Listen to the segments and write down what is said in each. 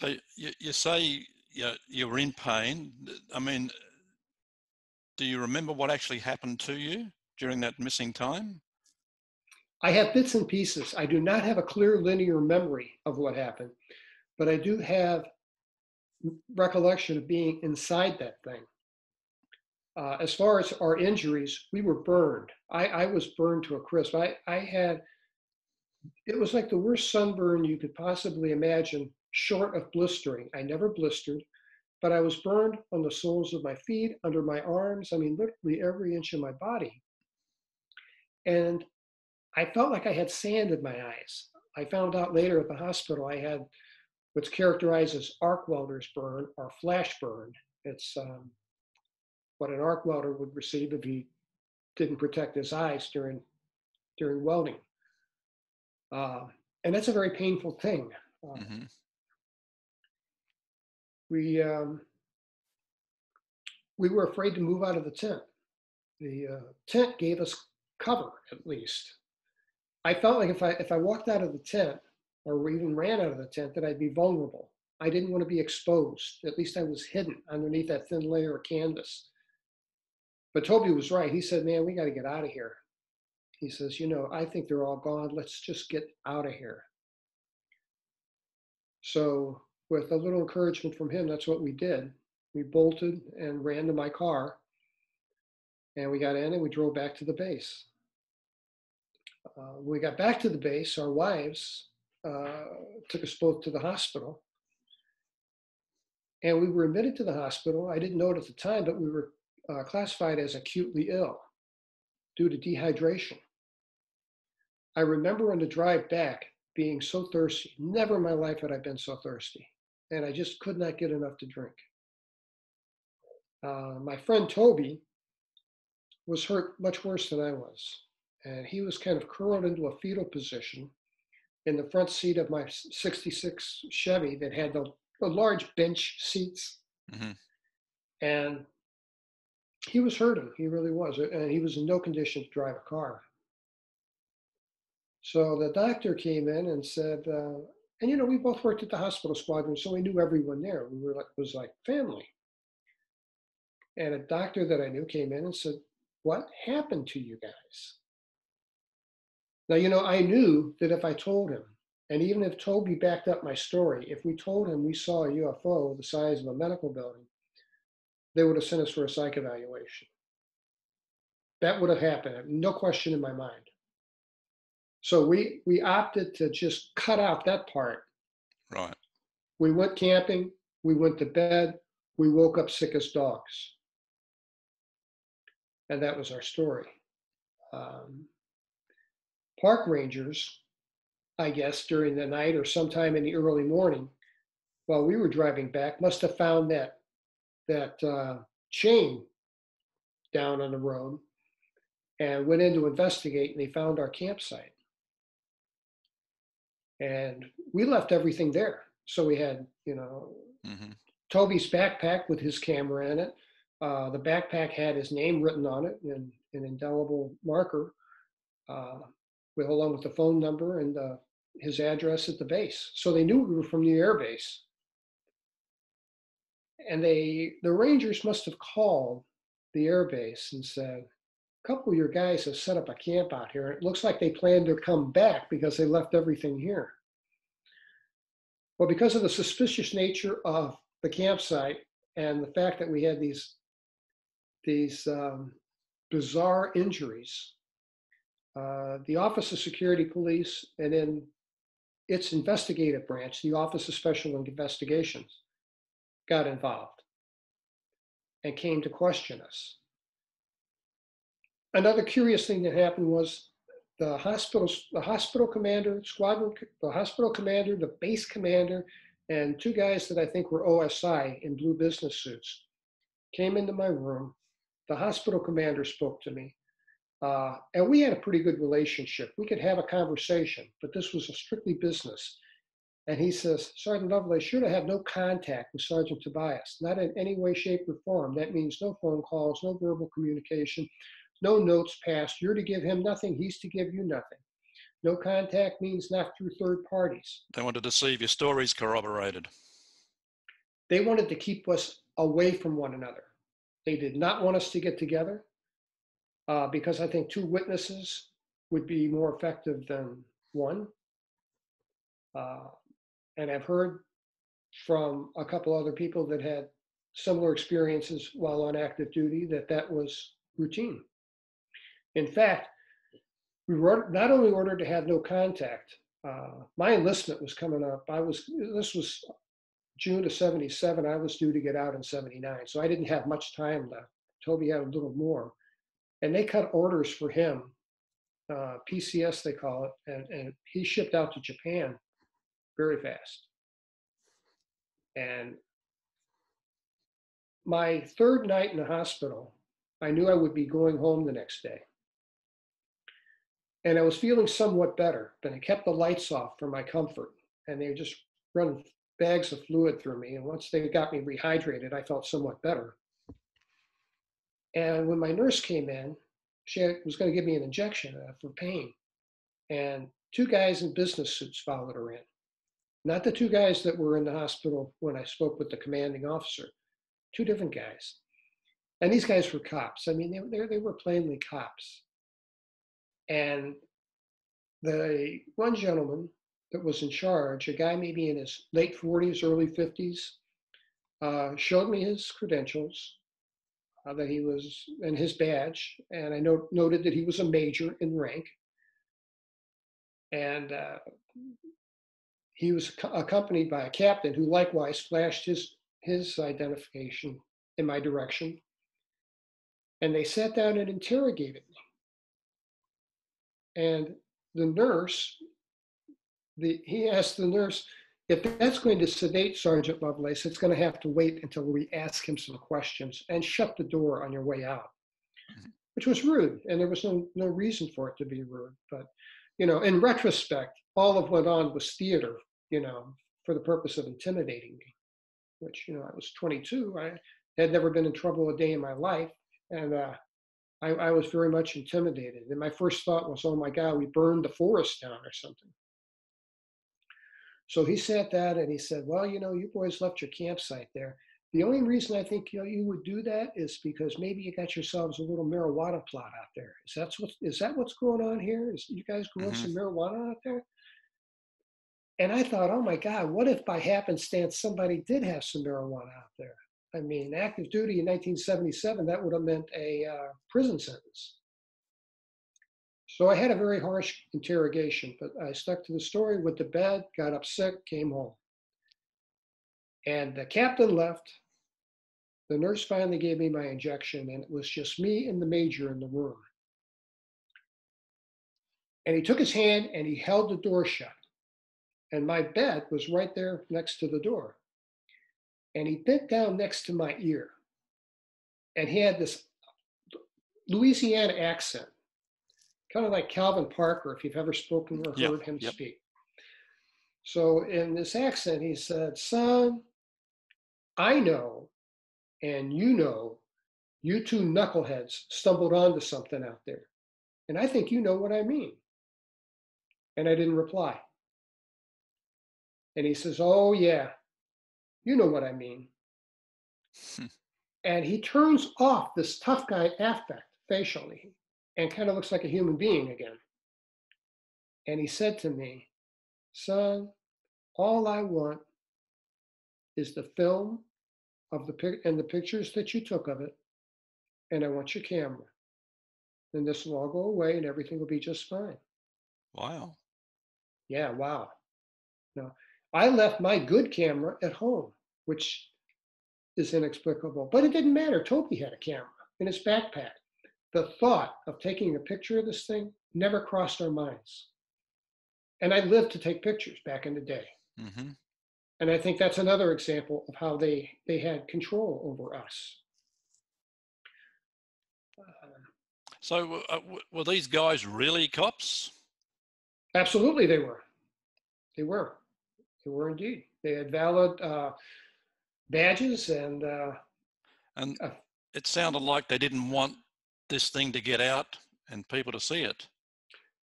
So you say you were in pain. I mean, do you remember what actually happened to you during that missing time? I have bits and pieces. I do not have a clear linear memory of what happened, but I do have recollection of being inside that thing. As far as our injuries, we were burned. I was burned to a crisp. It was like the worst sunburn you could possibly imagine, short of blistering. I never blistered, but I was burned on the soles of my feet, under my arms. I mean, literally every inch of my body. And I felt like I had sand in my eyes. I found out later at the hospital I had what's characterized as arc welder's burn or flash burn. It's what an arc welder would receive if he didn't protect his eyes during welding. And that's a very painful thing. We were afraid to move out of the tent. The tent gave us cover, at least. I felt like if I walked out of the tent or even ran out of the tent, that I'd be vulnerable. I didn't want to be exposed. At least I was hidden underneath that thin layer of canvas. But Toby was right. He said, man, we got to get out of here. He says, I think they're all gone. Let's just get out of here. So with a little encouragement from him, that's what we did. We bolted and ran to my car, and we got in and we drove back to the base. When we got back to the base, our wives took us both to the hospital, and we were admitted to the hospital. I didn't know it at the time, but we were classified as acutely ill due to dehydration. I remember on the drive back being so thirsty. Never in my life had I been so thirsty. And I just could not get enough to drink. My friend Toby was hurt much worse than I was. And he was kind of curled into a fetal position in the front seat of my 66 Chevy that had the large bench seats. Mm-hmm. And he was hurting, he really was. And he was in no condition to drive a car. So the doctor came in and said, and we both worked at the hospital squadron, so we knew everyone there. We were like family. And a doctor that I knew came in and said, what happened to you guys? Now, I knew that if I told him, and even if Toby backed up my story, if we told him we saw a UFO the size of a medical building, they would have sent us for a psych evaluation. That would have happened, no question in my mind. So we opted to just cut out that part. Right. We went camping, we went to bed, we woke up sick as dogs. And that was our story. Park rangers, I guess, during the night or sometime in the early morning, while we were driving back, must have found that chain down on the road and went in to investigate, and they found our campsite. And we left everything there. So we had, mm-hmm. Toby's backpack with his camera in it. The backpack had his name written on it in an indelible marker, along with the phone number and his address at the base. So they knew we were from the air base. And the Rangers must have called the air base and said, a couple of your guys have set up a camp out here. It looks like they plan to come back because they left everything here. Well, because of the suspicious nature of the campsite and the fact that we had these bizarre injuries, the Office of Security Police and then its investigative branch, the Office of Special Investigations, got involved and came to question us. Another curious thing that happened was the hospital commander, the base commander, and two guys that I think were OSI in blue business suits came into my room. The hospital commander spoke to me, and we had a pretty good relationship. We could have a conversation, but this was a strictly business. And he says, Sergeant Lovelace, should have had no contact with Sergeant Tobias, not in any way, shape, or form. That means no phone calls, no verbal communication, no notes passed. You're to give him nothing. He's to give you nothing. No contact means not through third parties. They wanted to see if your stories corroborated. They wanted to keep us away from one another. They did not want us to get together because I think two witnesses would be more effective than one. And I've heard from a couple other people that had similar experiences while on active duty that that was routine. In fact, we were not only ordered to have no contact, my enlistment was coming up. This was June of 77. I was due to get out in 79. So I didn't have much time left. Toby had a little more. And they cut orders for him, PCS they call it, and he shipped out to Japan very fast. And my third night in the hospital, I knew I would be going home the next day. And I was feeling somewhat better, but I kept the lights off for my comfort. And they just run bags of fluid through me. And once they got me rehydrated, I felt somewhat better. And when my nurse came in, she was going to give me an injection for pain. And two guys in business suits followed her in. Not the two guys that were in the hospital when I spoke with the commanding officer. Two different guys. And these guys were cops. I mean, they were plainly cops. And the one gentleman that was in charge, a guy maybe in his late 40s, early 50s, showed me his credentials, that he was, and his badge. And I noted that he was a major in rank. And he was accompanied by a captain who likewise flashed his identification in my direction. And they sat down and interrogated me. And the nurse, he asked the nurse, if that's going to sedate Sergeant Lovelace, it's going to have to wait until we ask him some questions and shut the door on your way out, which was rude. And there was no reason for it to be rude. But, you know, in retrospect, all of what went on was theater, you know, for the purpose of intimidating me, which, you know, I was 22. I had never been in trouble a day in my life. And, I was very much intimidated. And my first thought was, oh my God, we burned the forest down or something. So he sat down and he said, well, you know, you boys left your campsite there. The only reason I think you would do that is because maybe you got yourselves a little marijuana plot out there. Is that what's going on here? Is you guys growing some marijuana out there? And I thought, oh my God, what if by happenstance somebody did have some marijuana out there? I mean, active duty in 1977, that would have meant a prison sentence. So I had a very harsh interrogation, but I stuck to the story, went to bed, got up sick, came home. And the captain left. The nurse finally gave me my injection, and it was just me and the major in the room. And he took his hand and he held the door shut. And my bed was right there next to the door. And he bent down next to my ear, and he had this Louisiana accent, kind of like Calvin Parker, if you've ever spoken or heard him speak. So in this accent, he said, son, I know, and you know, you two knuckleheads stumbled onto something out there. And I think you know what I mean. And I didn't reply. And he says, oh, yeah. You know what I mean. And he turns off this tough guy affect facially and kind of looks like a human being again. And he said to me, son, all I want is the film of and the pictures that you took of it. And I want your camera. And this will all go away and everything will be just fine. Wow. Yeah, wow. No, I left my good camera at home, which is inexplicable, but it didn't matter. Toby had a camera in his backpack. The thought of taking a picture of this thing never crossed our minds. And I lived to take pictures back in the day. Mm-hmm. And I think that's another example of how they had control over us. So were these guys really cops? Absolutely, they were. They were. They were indeed. They had valid badges and it sounded like they didn't want this thing to get out and people to see it.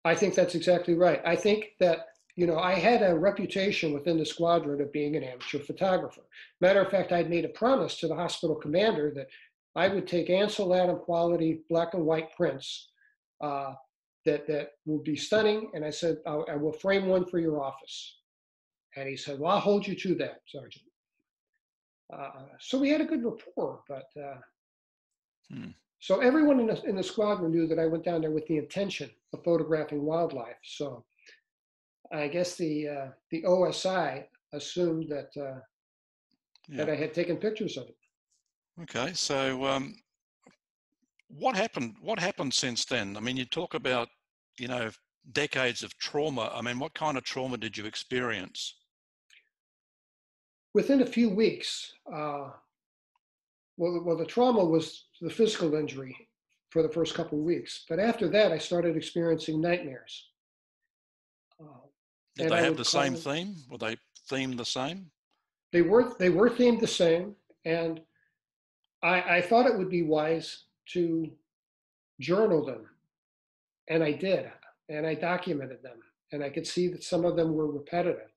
I think that's exactly right. I think that you know, I had a reputation within the squadron of being an amateur photographer. Matter of fact, I had made a promise to the hospital commander that I would take Ansel Adams quality black and white prints that would be stunning. And I said, I will frame one for your office. And he said, well, I'll hold you to that, Sergeant. So we had a good rapport, but so everyone in the squadron knew that I went down there with the intention of photographing wildlife. So I guess the OSI assumed that that I had taken pictures of it. Okay, so what happened? What happened since then? I mean, you talk about, you know, decades of trauma. I mean, what kind of trauma did you experience? Within a few weeks, well, the trauma was the physical injury for the first couple of weeks. But after that, I started experiencing nightmares. Did they have the same theme? Were they themed the same? They were themed the same. And I thought it would be wise to journal them. And I did. And I documented them. And I could see that some of them were repetitive.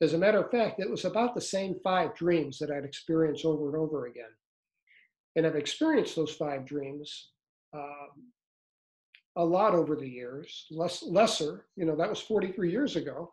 As a matter of fact, it was about the same 5 dreams that I'd experienced over and over again. And I've experienced those 5 dreams a lot over the years, lesser, you know, that was 43 years ago.